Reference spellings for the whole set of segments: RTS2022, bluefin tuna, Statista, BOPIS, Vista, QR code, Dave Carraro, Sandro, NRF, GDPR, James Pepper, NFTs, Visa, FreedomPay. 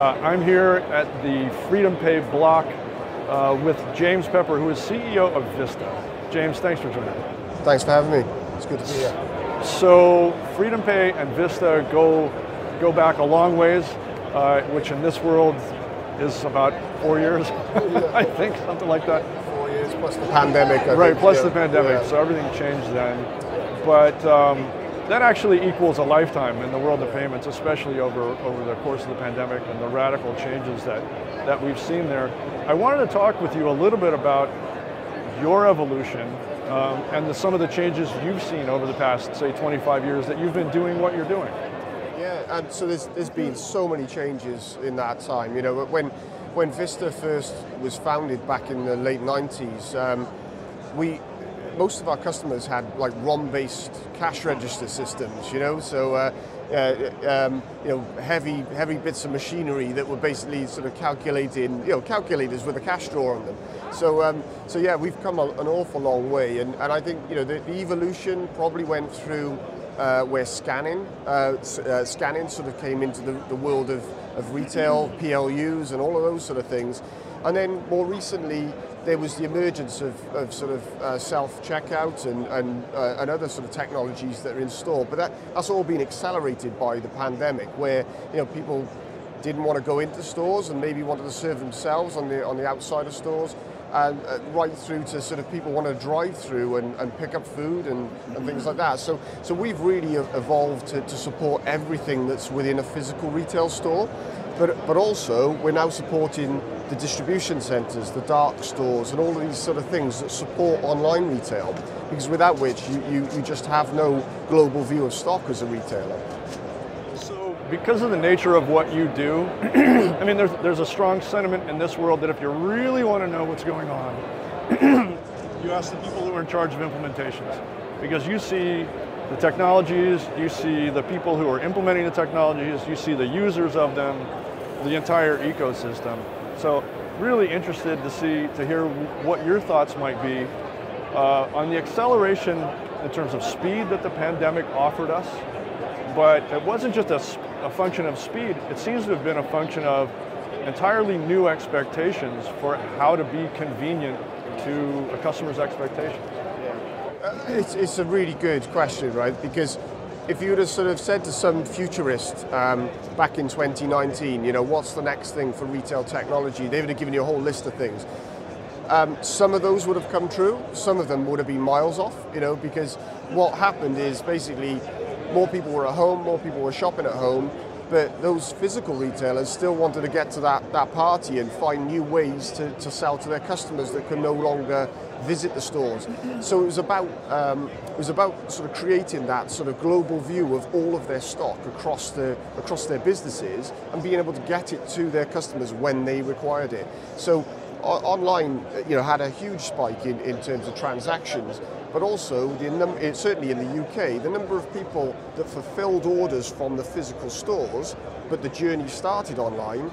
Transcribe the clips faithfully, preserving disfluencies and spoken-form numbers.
Uh, I'm here at the FreedomPay block uh, with James Pepper, who is C E O of Vista. James, thanks for joining me. Thanks for having me. It's good to see you. So FreedomPay and Vista go go back a long ways, uh, which in this world is about four years, I think, something like that. Four years plus the pandemic. I right, think, plus yeah. the pandemic. Yeah. So everything changed then, but. Um, That actually equals a lifetime in the world of payments, especially over, over the course of the pandemic and the radical changes that, that we've seen there. I wanted to talk with you a little bit about your evolution um, and the, some of the changes you've seen over the past, say, twenty-five years that you've been doing what you're doing. Yeah, and so there's, there's been so many changes in that time. You know, when, when Vista first was founded back in the late nineties, um, we most of our customers had like ROM-based cash register systems, you know, so uh, uh, um, you know, heavy, heavy bits of machinery that were basically sort of calculating, you know, calculators with a cash drawer on them. So, um, so yeah, we've come a, an awful long way, and, and I think you know the, the evolution probably went through uh, where scanning, uh, uh, scanning sort of came into the, the world of, of retail, P L Us, and all of those sort of things, and then more recently. There was the emergence of, of sort of uh, self-checkout and, and, uh, and other sort of technologies that are installed, but that, that's all been accelerated by the pandemic, where you know people didn't want to go into stores and maybe wanted to serve themselves on the on the outside of stores, and uh, right through to sort of people want to drive through and, and pick up food and, and things like that. So so we've really evolved to, to support everything that's within a physical retail store. But, but also, we're now supporting the distribution centres, the dark stores, and all of these sort of things that support online retail, because without which you, you, you just have no global view of stock as a retailer. So, because of the nature of what you do, I mean, there's, there's a strong sentiment in this world that if you really want to know what's going on, you ask the people who are in charge of implementations, because you see the technologies, you see the people who are implementing the technologies, you see the users of them, the entire ecosystem. So really interested to see, to hear what your thoughts might be uh, on the acceleration in terms of speed that the pandemic offered us, but it wasn't just a, a function of speed, it seems to have been a function of entirely new expectations for how to be convenient to a customer's expectations. It's, it's a really good question, right? Because if you would have sort of said to some futurist um, back in twenty nineteen, you know, what's the next thing for retail technology? They would have given you a whole list of things. Um, some of those would have come true. Some of them would have been miles off, you know, because what happened is basically more people were at home, more people were shopping at home, but those physical retailers still wanted to get to that, that party and find new ways to, to sell to their customers that can no longer visit the stores. So it was about um, it was about sort of creating that sort of global view of all of their stock across the across their businesses and being able to get it to their customers when they required it. So online, you know, had a huge spike in, in terms of transactions, but also the num certainly in the U K, the number of people that fulfilled orders from the physical stores, but the journey started online.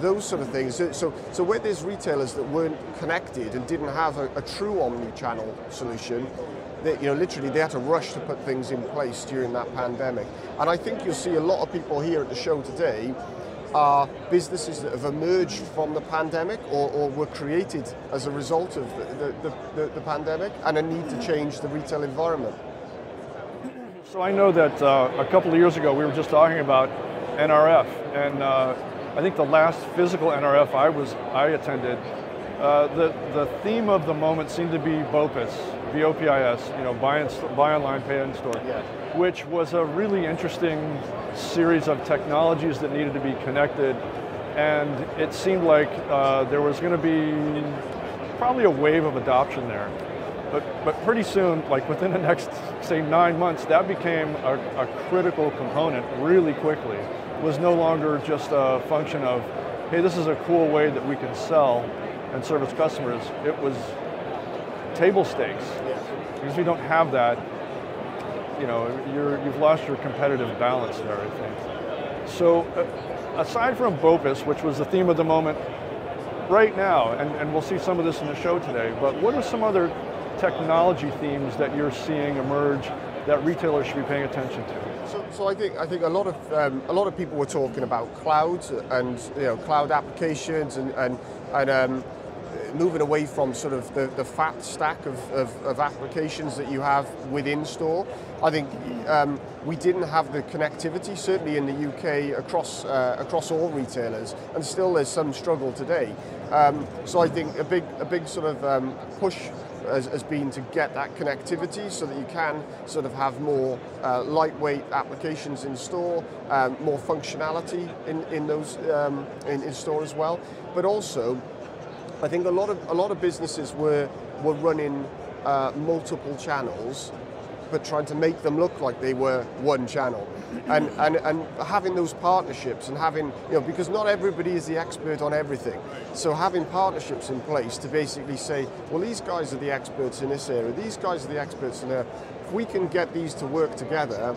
Those sort of things. So, so where there's retailers that weren't connected and didn't have a, a true omni-channel solution, that you know, literally they had to rush to put things in place during that pandemic. And I think you'll see a lot of people here at the show today are businesses that have emerged from the pandemic or, or were created as a result of the, the, the, the pandemic and a need to change the retail environment. So I know that uh, a couple of years ago we were just talking about N R F, and uh, I think the last physical N R F I was I attended, uh, the the theme of the moment seemed to be BOPIS, B O P I S, you know, buy and, buy online, pay in store, yeah. Which was a really interesting series of technologies that needed to be connected, and it seemed like uh, there was going to be probably a wave of adoption there, but but pretty soon, like within the next say nine months, that became a, a critical component really quickly. Was no longer just a function of, hey, this is a cool way that we can sell and service customers. It was table stakes. Yeah. Because if you don't have that, you know, you're, you've lost your competitive balance there, I think. So uh, aside from BOPIS, which was the theme of the moment right now, and, and we'll see some of this in the show today, but what are some other technology themes that you're seeing emerge that retailers should be paying attention to? So, so I think I think a lot of um, a lot of people were talking about clouds and you know cloud applications and and and um, moving away from sort of the, the fat stack of, of, of applications that you have within store. I think um, we didn't have the connectivity, certainly in the U K, across uh, across all retailers, and still there's some struggle today. Um, so I think a big a big sort of um, push has, has been to get that connectivity so that you can sort of have more uh, lightweight applications in store, um, more functionality in in those um, in, in store as well, but also. I think a lot of a lot of businesses were were running uh, multiple channels, but trying to make them look like they were one channel, and and and having those partnerships and having you know because not everybody is the expert on everything, so having partnerships in place to basically say, well, these guys are the experts in this area, these guys are the experts in there. If we can get these to work together,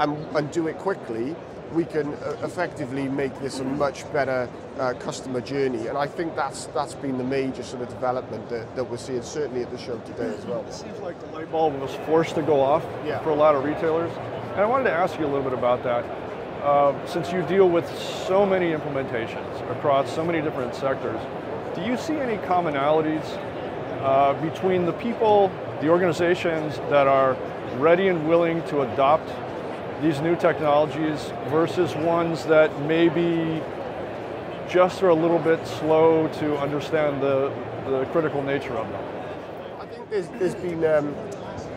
and and do it quickly, we can effectively make this a much better uh, customer journey, and I think that's that's been the major sort of development that, that we're seeing, certainly at the show today as well. It seems like the light bulb was forced to go off yeah. for a lot of retailers, and I wanted to ask you a little bit about that. Uh, since you deal with so many implementations across so many different sectors, do you see any commonalities uh, between the people, the organizations that are ready and willing to adopt these new technologies versus ones that maybe just are a little bit slow to understand the, the critical nature of them? I think there's, there's been, um,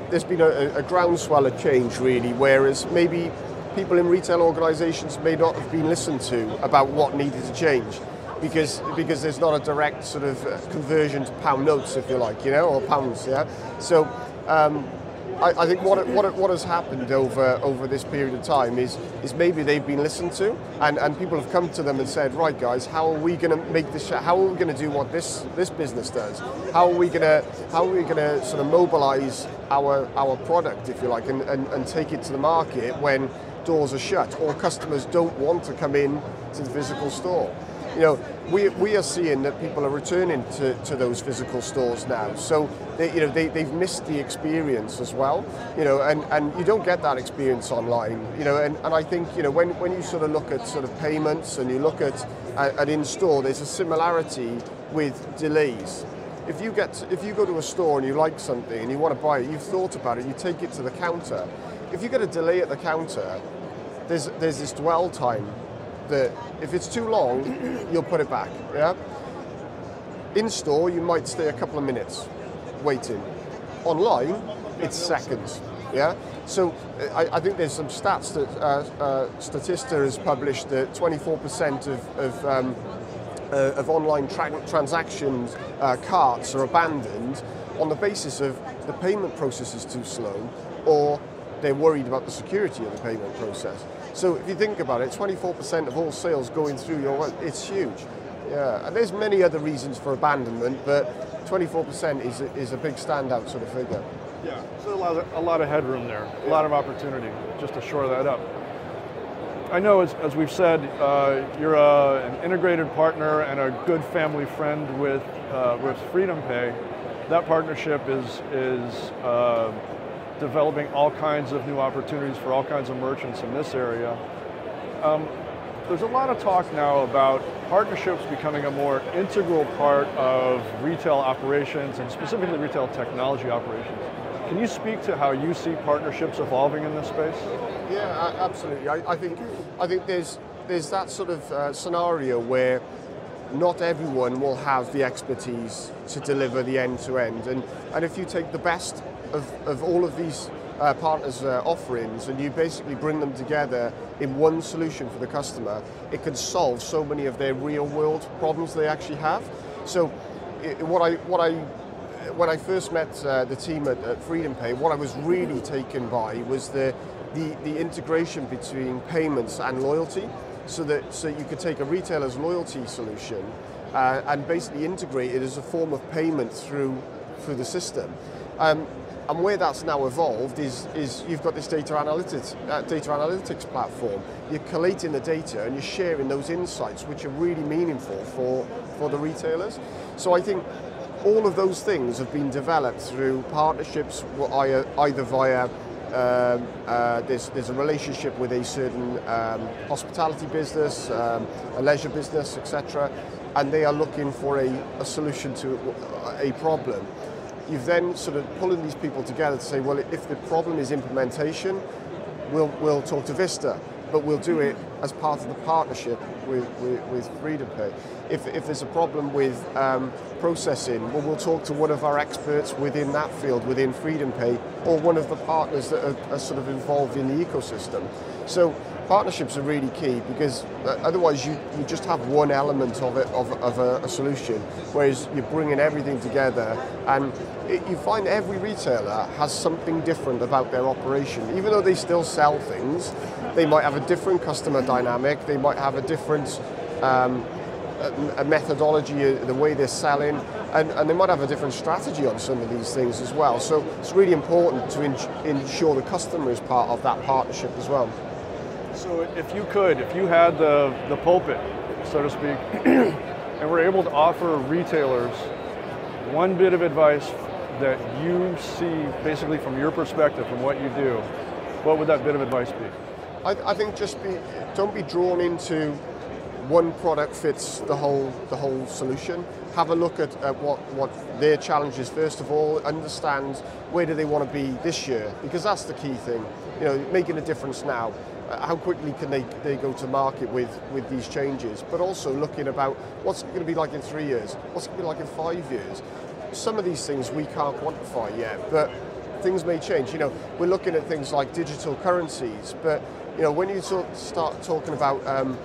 there's been a, a groundswell of change really, whereas maybe people in retail organizations may not have been listened to about what needed to change. Because, because there's not a direct sort of conversion to pound notes, if you like, you know, or pounds, yeah? So, um, I, I think what, what what has happened over over this period of time is is maybe they've been listened to, and, and people have come to them and said, right guys, how are we going to make this? How are we going to do what this this business does? How are we going to how are we going to sort of mobilize our our product, if you like, and, and, and take it to the market when doors are shut or customers don't want to come in to the physical store? You know, we we are seeing that people are returning to, to those physical stores now. So they, you know, they they've missed the experience as well. You know, and, and you don't get that experience online. You know, and, and I think you know when, when you sort of look at sort of payments and you look at at, at in store, there's a similarity with delays. If you get to, if you go to a store and you like something and you want to buy it, you've thought about it, you take it to the counter. If you get a delay at the counter, there's there's this dwell time. That if it's too long, you'll put it back, yeah? In store, you might stay a couple of minutes waiting. Online, it's seconds, yeah? So I, I think there's some stats that uh, uh, Statista has published that twenty-four percent of, of, um, uh, of online tra transactions uh, carts are abandoned on the basis of the payment process is too slow, or they're worried about the security of the payment process. So if you think about it, twenty-four percent of all sales going through your, it's huge. Yeah, and there's many other reasons for abandonment, but twenty-four percent is a, is a big standout sort of figure. Yeah, so a lot of, a lot of headroom there, a yeah. lot of opportunity, just to shore that up. I know, as, as we've said, uh, you're a, an integrated partner and a good family friend with, uh, with FreedomPay. That partnership is, is uh, developing all kinds of new opportunities for all kinds of merchants in this area. Um, there's a lot of talk now about partnerships becoming a more integral part of retail operations and specifically retail technology operations. Can you speak to how you see partnerships evolving in this space? Yeah, absolutely. I, I think I think there's there's that sort of uh, scenario where not everyone will have the expertise to deliver the end-to-end, and and if you take the best Of, of all of these uh, partners' uh, offerings and you basically bring them together in one solution for the customer, it can solve so many of their real-world problems they actually have. So it, what I, what I, when I first met uh, the team at, at FreedomPay, what I was really taken by was the, the, the integration between payments and loyalty, so that so you could take a retailer's loyalty solution uh, and basically integrate it as a form of payment through, through the system. Um, And where that's now evolved is, is you've got this data analytics, uh, data analytics platform. You're collating the data and you're sharing those insights, which are really meaningful for, for the retailers. So I think all of those things have been developed through partnerships either via Um, uh, there's, there's a relationship with a certain um, hospitality business, um, a leisure business, et cetera, and they are looking for a, a solution to a problem. You've then sort of pulling these people together to say, well, if the problem is implementation, we'll, we'll talk to Vista, but we'll do it as part of the partnership with, with, with FreedomPay. If, if there's a problem with um, processing, well, we'll talk to one of our experts within that field, within FreedomPay, or one of the partners that are, are sort of involved in the ecosystem. So partnerships are really key, because otherwise you, you just have one element of it, of, of a, a solution, whereas you're bringing everything together, and it, you find every retailer has something different about their operation. Even though they still sell things, they might have a different customer dynamic, they might have a different um, a methodology, the way they're selling, and, and they might have a different strategy on some of these things as well. So it's really important to ensure the customer is part of that partnership as well. So if you could, if you had the, the pulpit, so to speak, and were able to offer retailers one bit of advice that you see basically from your perspective, from what you do, what would that bit of advice be? I, I think just be, don't be drawn into one product fits the whole, the whole solution. Have a look at, at what, what their challenge is first of all, understand where do they want to be this year, because that's the key thing, you know, making a difference now. Uh, how quickly can they, they go to market with, with these changes, but also looking about what's it going to be like in three years, what's it going to be like in five years. Some of these things we can't quantify yet, but things may change. You know, we're looking at things like digital currencies, but you know, when you talk, start talking about um,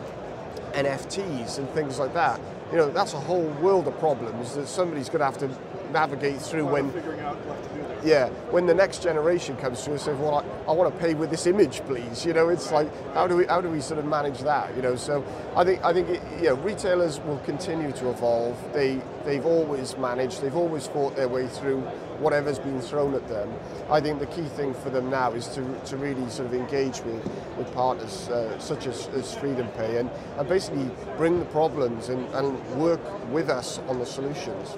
N F Ts and things like that, you know, that's a whole world of problems that somebody's going to have to navigate through when figuring out what to do there. Yeah, when the next generation comes through and says, well, I, I want to pay with this image, please. You know, it's like, how do we how do we sort of manage that? You know, so I think I think it, you know, retailers will continue to evolve. They they've always managed, they've always fought their way through whatever's been thrown at them. I think the key thing for them now is to, to really sort of engage with, with partners uh, such as, as FreedomPay and, and basically bring the problems and, and work with us on the solutions.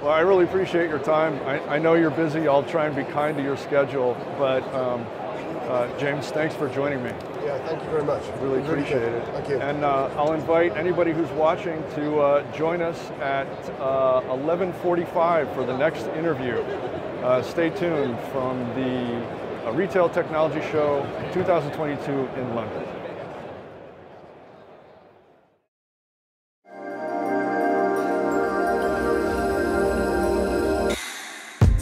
Well, I really appreciate your time. I, I know you're busy. I'll try and be kind to your schedule, but um, uh, James, thanks for joining me. Yeah, thank you very much. Really appreciate it. Thank you. And uh, I'll invite anybody who's watching to uh, join us at uh, eleven forty-five for the next interview. Uh, stay tuned from the uh, Retail Technology Show twenty twenty-two in London.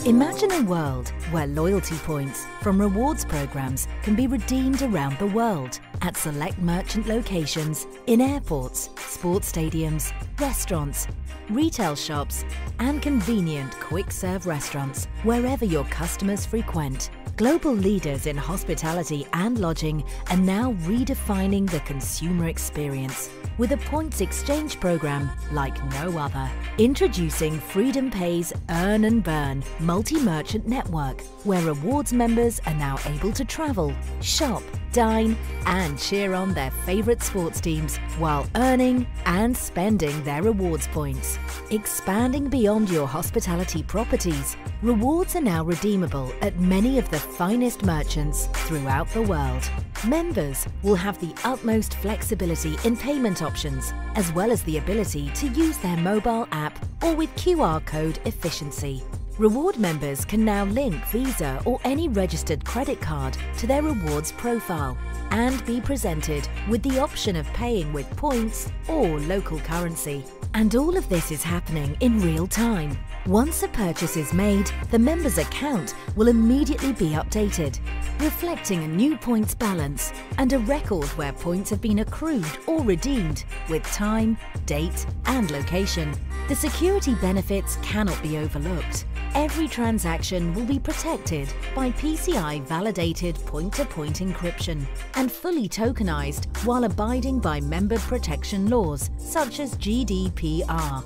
Imagine a world where loyalty points from rewards programs can be redeemed around the world at select merchant locations in airports, sports stadiums, restaurants, retail shops, and convenient quick-serve restaurants wherever your customers frequent. Global leaders in hospitality and lodging are now redefining the consumer experience with a points exchange program like no other. Introducing FreedomPay's Earn and Burn multi-merchant network, where rewards members are now able to travel, shop, dine, and cheer on their favorite sports teams while earning and spending their rewards points. Expanding beyond your hospitality properties, rewards are now redeemable at many of the finest merchants throughout the world. Members will have the utmost flexibility in payment options, as well as the ability to use their mobile app or with Q R code efficiency. Reward members can now link Visa or any registered credit card to their rewards profile and be presented with the option of paying with points or local currency. And all of this is happening in real time. Once a purchase is made, the member's account will immediately be updated, reflecting a new points balance and a record where points have been accrued or redeemed with time, date, and location. The security benefits cannot be overlooked. Every transaction will be protected by P C I-validated point-to-point encryption and fully tokenized while abiding by member protection laws such as G D P R.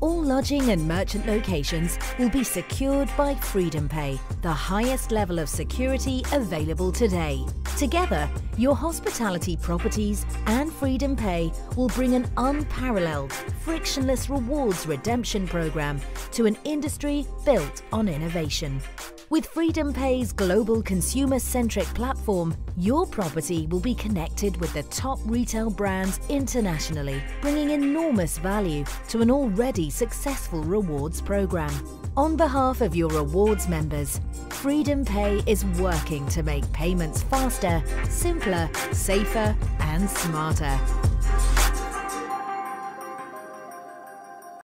All lodging and merchant locations will be secured by FreedomPay, the highest level of security available today. Together, your hospitality properties and FreedomPay will bring an unparalleled, frictionless rewards redemption program to an industry built on innovation. With FreedomPay's global consumer-centric platform, your property will be connected with the top retail brands internationally, bringing enormous value to an already successful rewards program. On behalf of your rewards members, FreedomPay is working to make payments faster, simpler, safer, and smarter.